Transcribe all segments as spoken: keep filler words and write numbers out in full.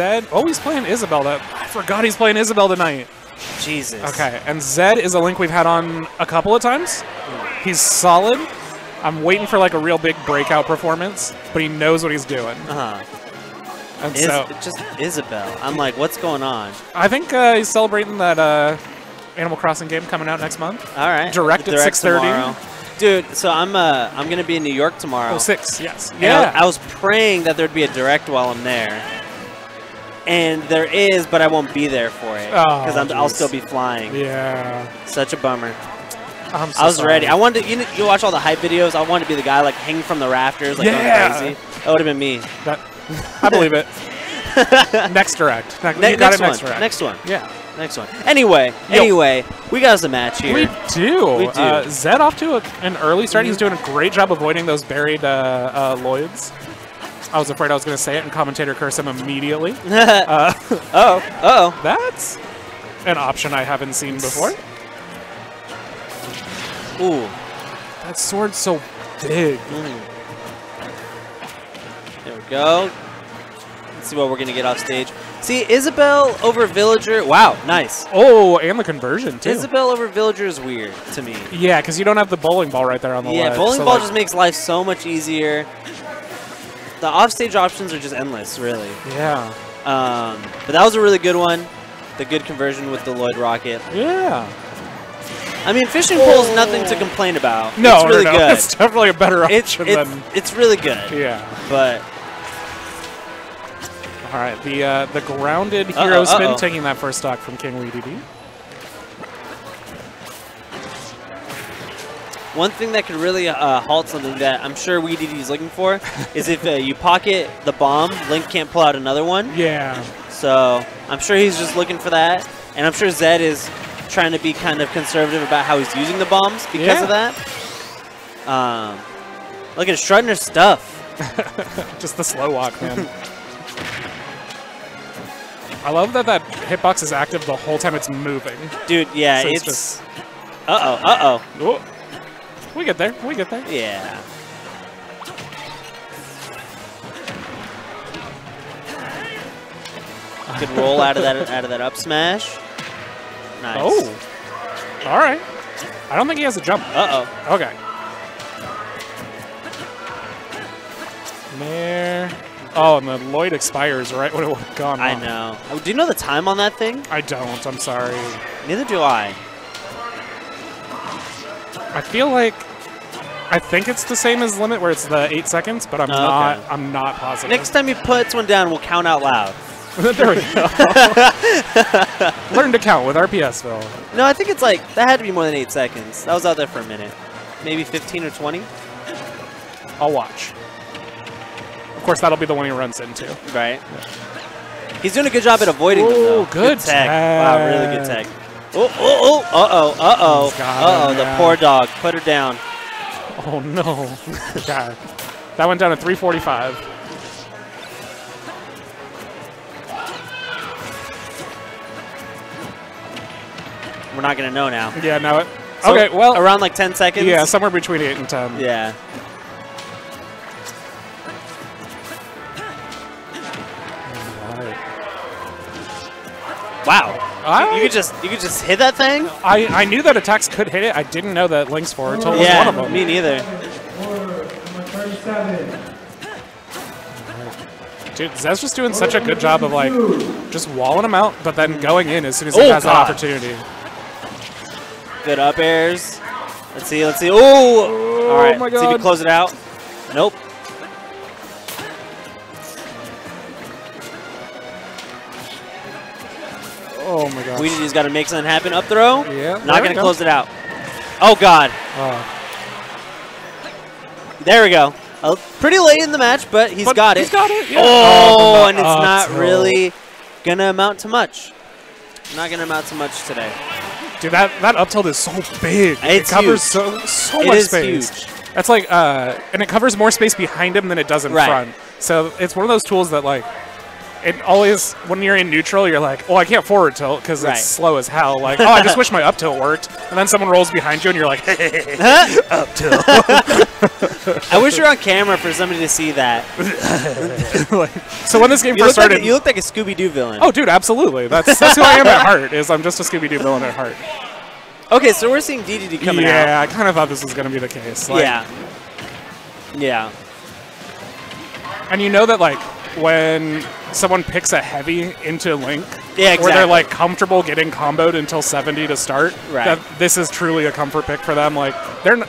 Zed, oh, he's playing Isabelle. That, I forgot he's playing Isabelle tonight. Jesus. Okay, and Zed is a Link we've had on a couple of times. He's solid. I'm waiting for like a real big breakout performance, but he knows what he's doing. Uh-huh. And is, so just Isabelle. I'm like, what's going on? I think uh, he's celebrating that uh, Animal Crossing game coming out next month. All right. Direct at six thirty. Dude, so I'm uh, I'm gonna be in New York tomorrow. Oh, six. Yes. And yeah. I, I was praying that there'd be a direct while I'm there. And there is, but I won't be there for it because oh, I'll still be flying. Yeah. Such a bummer. I'm so I was sorry. ready. I wanted to, you know, you watch all the hype videos. I wanted to be the guy like hanging from the rafters, like yeah. going crazy. That would have been me. That, I believe it. Next direct. Ne ne next it next one. Direct. Next one. Yeah. Next one. Anyway, Yo. anyway, we got us a match here. We do. We do. Uh, Zed off to a, an early start. Mm-hmm. He's doing a great job avoiding those buried uh, uh, Lloids. I was afraid I was going to say it and commentator curse him immediately. uh, oh, uh oh, that's an option I haven't seen before. Ooh, that sword's so big. Mm. There we go. Let's see what we're going to get off stage. See, Isabelle over Villager. Wow, nice. Oh, and the conversion, too. Isabelle over Villager is weird to me. Yeah, because you don't have the bowling ball right there on the yeah, left. Yeah, bowling so ball like just makes life so much easier. The offstage options are just endless, really. Yeah. Um, but that was a really good one. The good conversion with the Lloid Rocket. Yeah. I mean, fishing pole's oh. nothing to complain about. No, it's really no, no. good. It's definitely a better option it, it, than. It's really good. Yeah. But. All right, the uh, the grounded uh -oh, hero spin uh -oh. taking that first stock from KingWiiDD. One thing that could really uh, halt something that I'm sure Weedity is looking for is if uh, you pocket the bomb, Link can't pull out another one. Yeah. So I'm sure he's just looking for that. And I'm sure Zed is trying to be kind of conservative about how he's using the bombs because yeah. of that. Um, look at Strutner's stuff. Just the slow walk, man. I love that that hitbox is active the whole time it's moving. Dude, yeah. So it's, it's just... Uh-oh, uh-oh. Whoa. We get there. We get there. Yeah. Good roll out of that out of that up smash. Nice. Oh. All right. I don't think he has a jump. Uh oh. Okay. There. Oh, and the Lloid expires right when it was gone. I know. Oh, do you know the time on that thing? I don't. I'm sorry. Neither do I. I feel like I think it's the same as limit where it's the eight seconds, but I'm oh, not. Okay. I'm not positive. Next time he puts one down, we'll count out loud. There we go. Learn to count with RPSville. No, I think it's like that had to be more than eight seconds. That was out there for a minute, maybe fifteen or twenty. I'll watch. Of course, that'll be the one he runs into. Right. Yeah. He's doing a good job at avoiding. Oh, good, good tech. tech. Wow, really good tech. Oh, oh, oh, uh-oh, uh-oh, uh-oh, the poor dog. Put her down. Oh, no. God. That went down at three forty-five. We're not going to know now. Yeah, no. So okay, well. Around like ten seconds? Yeah, somewhere between eight and ten. Yeah. Wow. I, you could just you could just hit that thing. I I knew that attacks could hit it. I didn't know that Link's forward tilt was yeah, one of them. Me neither. Dude, Zed's just doing such a good job of like just walling him out, but then going in as soon as he oh, has God. An opportunity. Good up airs. Let's see. Let's see. Ooh. Oh, all right. My God. Let's see if he close it out. Nope. Oh my God! Weedy's got to make something happen. Up throw. Yeah. Not gonna close it out. Oh God. Oh. There we go. Uh, pretty late in the match, but he's but got it. He's got it. Yeah. Oh, oh, and it's oh, not no. really gonna amount to much. Not gonna amount to much today. Dude, that that up tilt is so big. It's it covers huge. so so it much is space. Huge. That's like, uh, and it covers more space behind him than it does in right. front. So it's one of those tools that like. it always, when you're in neutral, you're like, oh, I can't forward tilt because right. it's slow as hell. Like, oh, I just wish my up tilt worked. And then someone rolls behind you and you're like, hey, huh? Up tilt. I wish you were on camera for somebody to see that. Like, so when this game you first started. Like a, you look like a Scooby-Doo villain. Oh, dude, absolutely. That's, that's who I am at heart, is I'm just a Scooby-Doo villain at heart. Okay, so we're seeing Dedede coming yeah, out. Yeah, I kind of thought this was going to be the case. Like, yeah. Yeah. And you know that, like, when someone picks a heavy into Link, yeah, exactly. where they're, like, comfortable getting comboed until seventy to start, right. that this is truly a comfort pick for them. Like, they're not,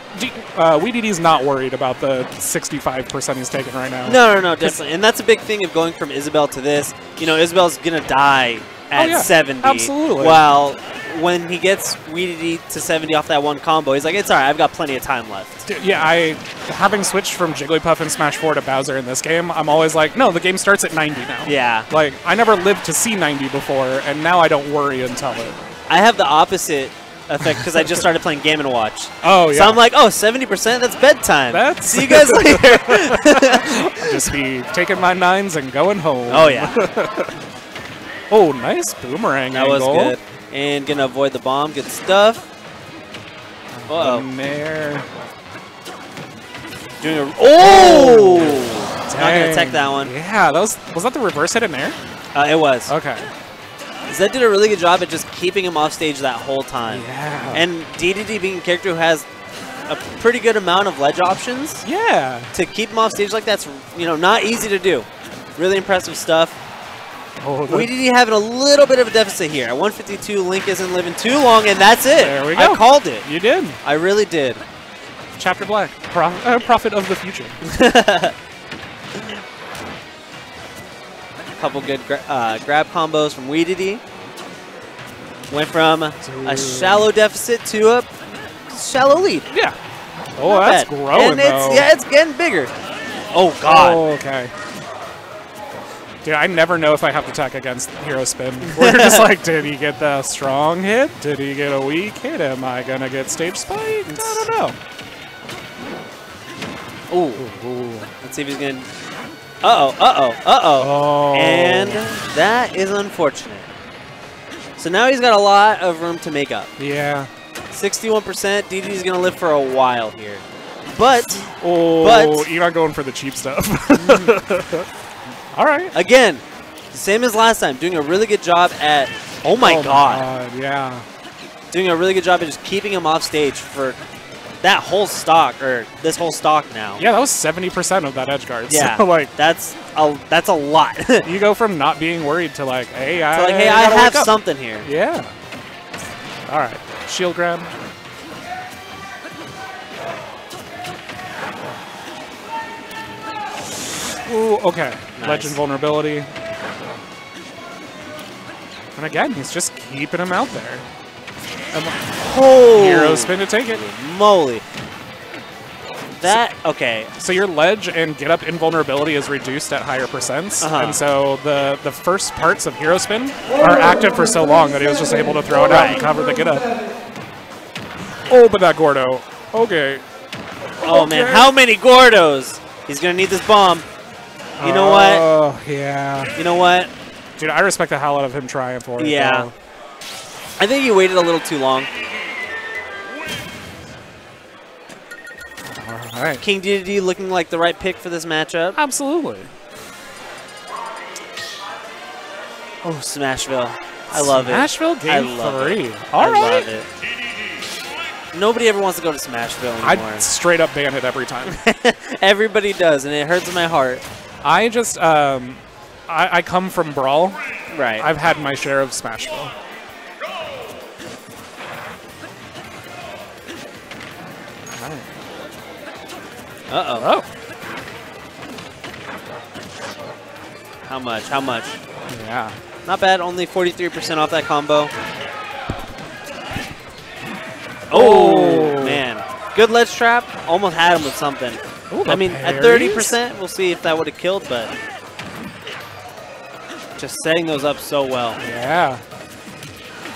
uh, Weedity's not worried about the sixty-five percent he's taking right now. No, no, no, definitely. And that's a big thing of going from Isabelle to this. You know, Isabelle's going to die at oh, yeah. seventy. Absolutely. While when he gets Weedity to seventy off that one combo, he's like, it's all right, I've got plenty of time left. Dude, yeah, I, having switched from Jigglypuff in Smash four to Bowser in this game, I'm always like, no, the game starts at ninety now. Yeah. Like, I never lived to see ninety before, and now I don't worry until it. I have the opposite effect, because I just started playing Game and Watch. Oh, yeah. So I'm like, oh, seventy percent? That's bedtime. That's see you guys later. Just be taking my nines and going home. Oh, yeah. Oh, nice boomerang that angle. That was good. And gonna avoid the bomb. Good stuff. Uh oh. There. Doing a. Oh! It's not gonna tech that one. Yeah, that was. Was that the reverse hit in there? Uh, it was. Okay. Zed did a really good job at just keeping him off stage that whole time. Yeah. And Dedede being a character who has a pretty good amount of ledge options. Yeah. To keep him off stage like that's, you know, not easy to do. Really impressive stuff. Oh, Weedity having a little bit of a deficit here. At one fifty-two, Link isn't living too long, and that's it. There we go. I called it. You did. I really did. Chapter Black. Pro uh, prophet of the future. A couple good gra uh, grab combos from Weedity. Went from Dude. a shallow deficit to a shallow lead. Yeah. Oh, Not that's bad. growing, and it's, Yeah, it's getting bigger. Oh, God. Oh, okay. Dude, I never know if I have to tech against Hero Spin. We're just like, did he get the strong hit? Did he get a weak hit? Am I going to get stage spiked? I don't know. Ooh. Ooh. Let's see if he's going to... Uh-oh, uh-oh, uh-oh. Oh. And that is unfortunate. So now he's got a lot of room to make up. Yeah. sixty-one percent. Dedede's going to live for a while here. But... Oh, but, you're not going for the cheap stuff. All right. Again, same as last time, doing a really good job at, oh my oh god. god. Yeah. Doing a really good job at just keeping him off stage for that whole stock, or this whole stock now. Yeah, that was seventy percent of that edge guard. Yeah. So, like, that's a, that's a lot. You go from not being worried to like, hey, I, so like, hey, I have something here. Yeah. All right. Shield grab. Ooh, okay. Nice. Legend vulnerability. And again, he's just keeping him out there. And oh! Hero Spin to take it. Moly. That, okay. So your ledge and get up invulnerability is reduced at higher percents. Uh-huh. And so the, the first parts of Hero Spin are active for so long that he was just able to throw it right. out and cover the get up. Oh, but that Gordo. Okay. Oh, okay. Man. How many Gordos? He's going to need this bomb. You know what? Oh, yeah. You know what? Dude, I respect the hell out of him trying for it. Yeah. Though. I think he waited a little too long. All right. KingWiiDD looking like the right pick for this matchup. Absolutely. Oh, Smashville. I love Smashville it. Smashville game I love three. It. All I right. love it. Nobody ever wants to go to Smashville anymore. I straight up ban it every time. Everybody does, and it hurts my heart. I just, um, I, I come from Brawl. Right. I've had my share of Smashville. Uh-oh. Oh. How much? How much? Yeah. Not bad. Only forty-three percent off that combo. Oh, oh, man. Good ledge trap. Almost had him with something. Ooh, I mean, parries? At thirty percent, we'll see if that would have killed, but just setting those up so well. Yeah.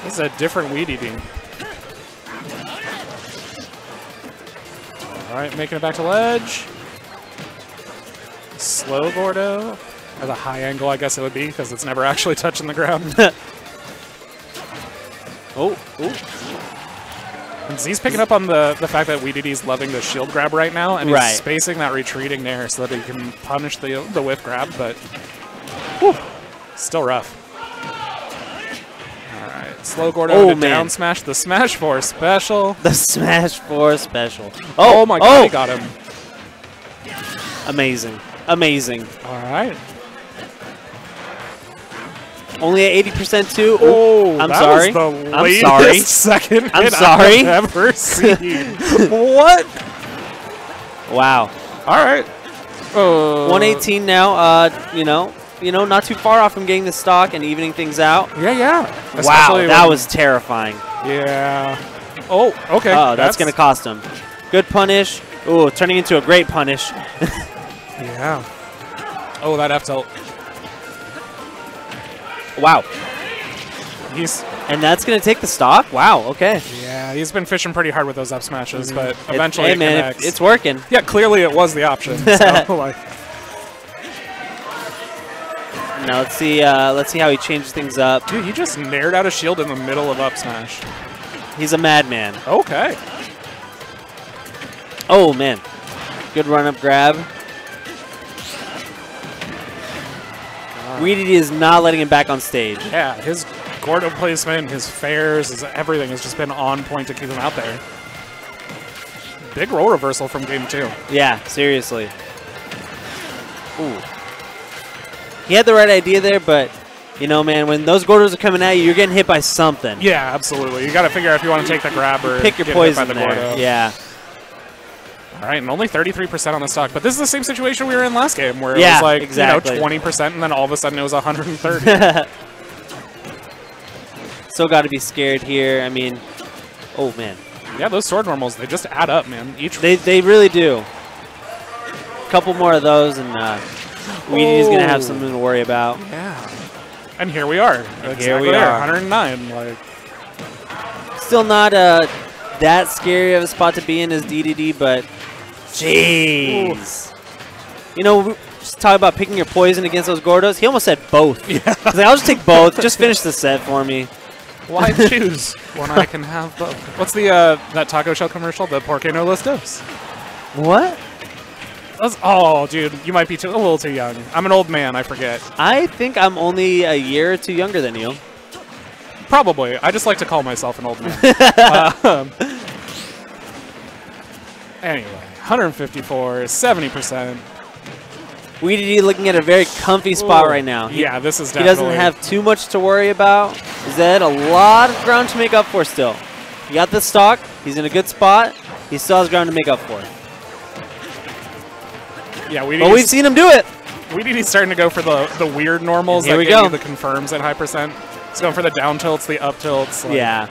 This is a different Weedity. All right, making it back to ledge. Slow Gordo. Or the high angle, I guess it would be, because it's never actually touching the ground. Oh, oh. And Z's picking up on the, the fact that Weedity's loving the shield grab right now, and he's right. spacing that retreating there so that he can punish the, the whiff grab, but whew, still rough. All right, slow Gordo oh, to man. down smash the Smash four special. The Smash four special. Oh, oh my god, oh. he got him. Amazing. Amazing. All right. Only at eighty percent too. Oh, I'm that sorry. Was the I'm sorry. Second I'm hit sorry. I've ever seen. What? Wow. All right. Uh, one eighteen now. Uh, you know, you know, not too far off from getting the stock and evening things out. Yeah, yeah. Wow, that when... was terrifying. Yeah. Oh, okay. Oh, uh, that's, that's... gonna cost him. Good punish. Ooh, turning into a great punish. Yeah. Oh, that F tilt. Wow. He's and that's gonna take the stock. Wow. Okay. Yeah, he's been fishing pretty hard with those up smashes, mm-hmm. but eventually it, hey, man, it it, it's working. Yeah, clearly it was the option. So, like. Now let's see. Uh, let's see how he changes things up. Dude, he just nared out a shield in the middle of up smash. He's a madman. Okay. Oh man, good run up grab. Weedity is not letting him back on stage. Yeah, his Gordo placement, his fares, his everything has just been on point to keep him out there. Big roll reversal from game two. Yeah, seriously. Ooh. He had the right idea there, but, you know, man, when those Gordos are coming at you, you're getting hit by something. Yeah, absolutely. You got to figure out if you want to take the grab or pick your poison hit by the there. Gordo. Yeah. All right, and only thirty-three percent on the stock. But this is the same situation we were in last game, where yeah, it was like, exactly. you know, twenty percent, and then all of a sudden it was one hundred thirty. Still got to be scared here. I mean, oh, man. Yeah, those sword normals, they just add up, man. Each They, they really do. A couple more of those, and uh, Weedy's going to have something to worry about. Yeah. And here we are. Exactly here we are. one hundred nine. Like. Still not uh, that scary of a spot to be in as Dedede, but... Jeez. You know, we just talk about picking your poison against those Gordos. He almost said both. Yeah. He's like, I'll just take both. Just finish the set for me. Why choose when I can have both? What's the uh, that taco shell commercial? The Porque No Los Dos. What? That's, oh, dude, you might be too, a little too young. I'm an old man. I forget. I think I'm only a year or two younger than you. Probably. I just like to call myself an old man. uh, um, anyway. one hundred fifty-four, seventy percent. Weedity looking at a very comfy spot Ooh, right now. He, yeah, this is definitely... He doesn't have too much to worry about. Zed, a lot of ground to make up for still. He got the stock. He's in a good spot. He still has ground to make up for. Yeah, Weedity's, but we've seen him do it. Weedity's starting to go for the, the weird normals. Here that we go. The confirms at high percent. He's going for the down tilts, the up tilts. Like. Yeah.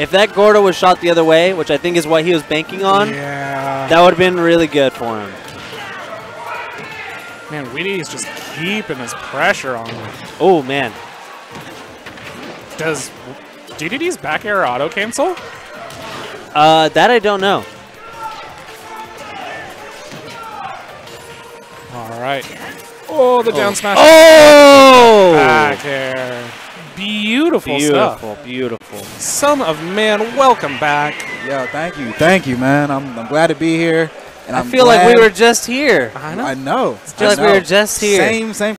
If that Gordo was shot the other way, which I think is what he was banking on, yeah. that would have been really good for him. Man, Weedy's just keeping his pressure on him. Oh, man. Does Dedede's back air auto cancel? Uh, that I don't know. All right. Oh, the oh. down smash. Oh! Back air. Beautiful, beautiful stuff. Beautiful, Son of Man, welcome back. Yo, thank you. Thank you, man. I'm, I'm glad to be here. And I I'm feel glad like we were just here. I know. I know. It's just I know. Like we were just here. Same, same